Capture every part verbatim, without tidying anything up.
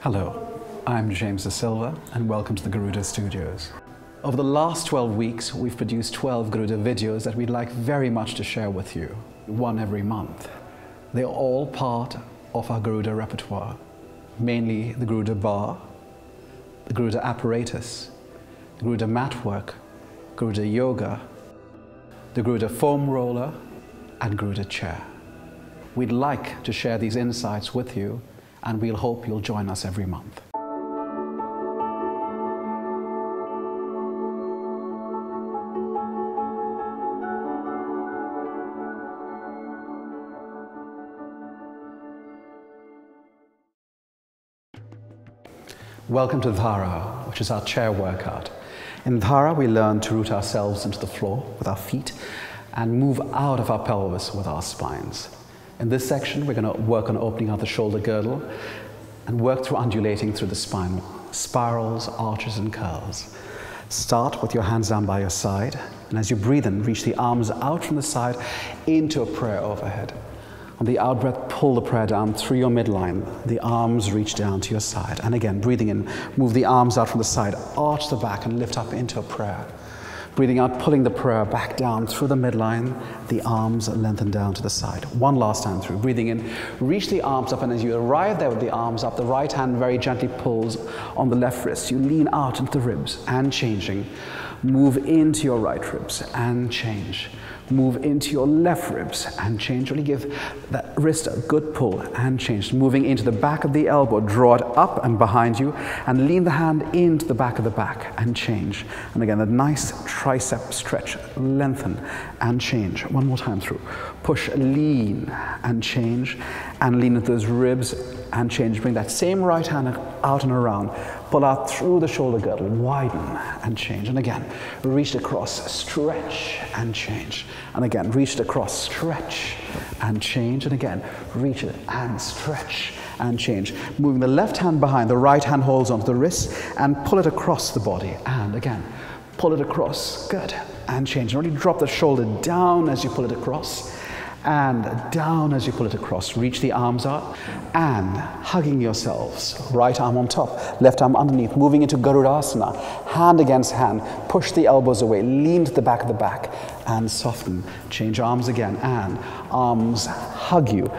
Hello, I'm James D'Silva and welcome to the Garuda Studios. Over the last twelve weeks, we've produced twelve Garuda videos that we'd like very much to share with you, one every month. They're all part of our Garuda repertoire, mainly the Garuda bar, the Garuda apparatus, the Garuda mat work, Garuda yoga, the Garuda foam roller, and Garuda chair. We'd like to share these insights with you, and we'll hope you'll join us every month. Welcome to Dhara, which is our chair workout. In Dhara, we learn to root ourselves into the floor with our feet and move out of our pelvis with our spines. In this section, we're going to work on opening out the shoulder girdle and work through undulating through the spinal, spirals, arches, and curls. Start with your hands down by your side, and as you breathe in, reach the arms out from the side into a prayer overhead. On the out breath, pull the prayer down through your midline. The arms reach down to your side. And again, breathing in, move the arms out from the side, arch the back, and lift up into a prayer. Breathing out, pulling the prayer back down through the midline, the arms lengthen down to the side. One last time through, breathing in, reach the arms up, and as you arrive there with the arms up, the right hand very gently pulls on the left wrist. You lean out into the ribs and changing. Move into your right ribs and change. Move into your left ribs and change. Really give that wrist a good pull and change. Moving into the back of the elbow, draw it up and behind you and lean the hand into the back of the back and change. And again, a nice tricep stretch, lengthen and change. One more time through. Push, lean and change and lean into those ribs and change. Bring that same right hand out and around. Pull out through the shoulder girdle, widen and change. And again, reach it across, stretch and change. And again, reach it across, stretch and change. And again, reach it and stretch and change. Moving the left hand behind, the right hand holds onto the wrist and pull it across the body. And again, pull it across, good, and change. And really drop the shoulder down as you pull it across. And down as you pull it across, reach the arms out and hugging yourselves, right arm on top, left arm underneath, moving into Garudasana, hand against hand, push the elbows away, lean to the back of the back and soften, change arms again and arms hug you,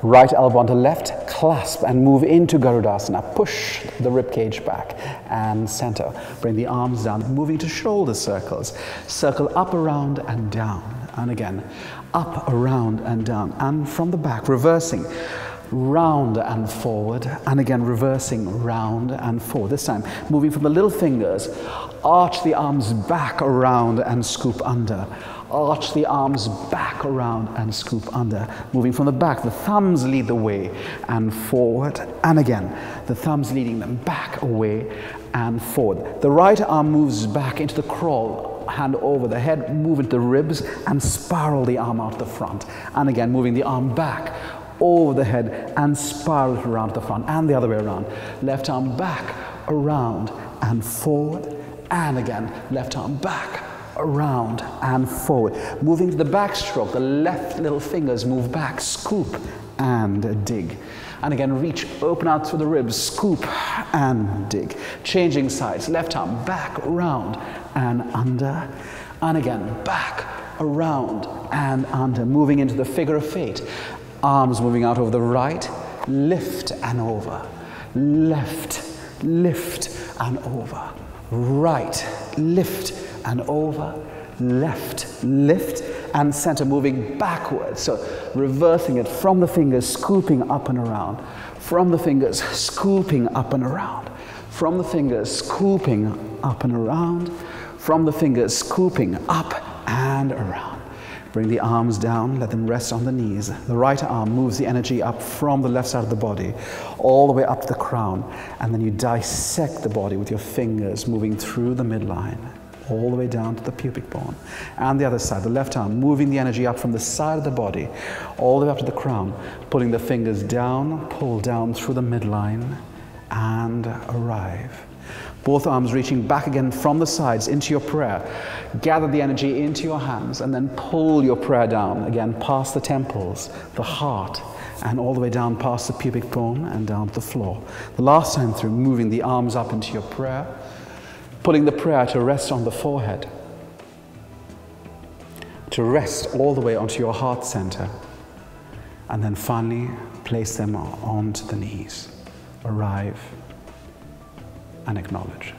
right elbow onto left, clasp and move into Garudasana, push the ribcage back and center, bring the arms down, moving to shoulder circles, circle up, around and down. And again, up, around, and down. And from the back, reversing, round and forward. And again, reversing, round and forward. This time, moving from the little fingers, arch the arms back, around, and scoop under. Arch the arms back, around, and scoop under. Moving from the back, the thumbs lead the way, and forward. And again, the thumbs leading them back, away, and forward. The right arm moves back into the crawl. Hand over the head, move into the ribs and spiral the arm out the front. And again, moving the arm back over the head and spiral it around the front and the other way around. Left arm back, around and forward. And again, left arm back, around and forward. Moving to the backstroke, the left little fingers move back, scoop and dig. And again, reach, open out through the ribs, scoop and dig. Changing sides, left arm back, round and under. And again, back, around and under. Moving into the figure of eight. Arms moving out over the right, lift and over. Left, lift and over. Right, lift and over. Left, lift and center, moving backwards. So reversing it from the fingers, scooping up and around. From the fingers, scooping up and around. From the fingers, scooping up and around. From the fingers, scooping up and around. Bring the arms down, let them rest on the knees. The right arm moves the energy up from the left side of the body, all the way up to the crown. And then you dissect the body with your fingers, moving through the midline, all the way down to the pubic bone. And the other side, the left arm, moving the energy up from the side of the body, all the way up to the crown, pulling the fingers down, pull down through the midline, and arrive. Both arms reaching back again from the sides into your prayer. Gather the energy into your hands and then pull your prayer down, again past the temples, the heart, and all the way down past the pubic bone and down to the floor. The last time through, moving the arms up into your prayer, pulling the prayer to rest on the forehead, to rest all the way onto your heart center, and then finally place them onto the knees. Arrive and acknowledge.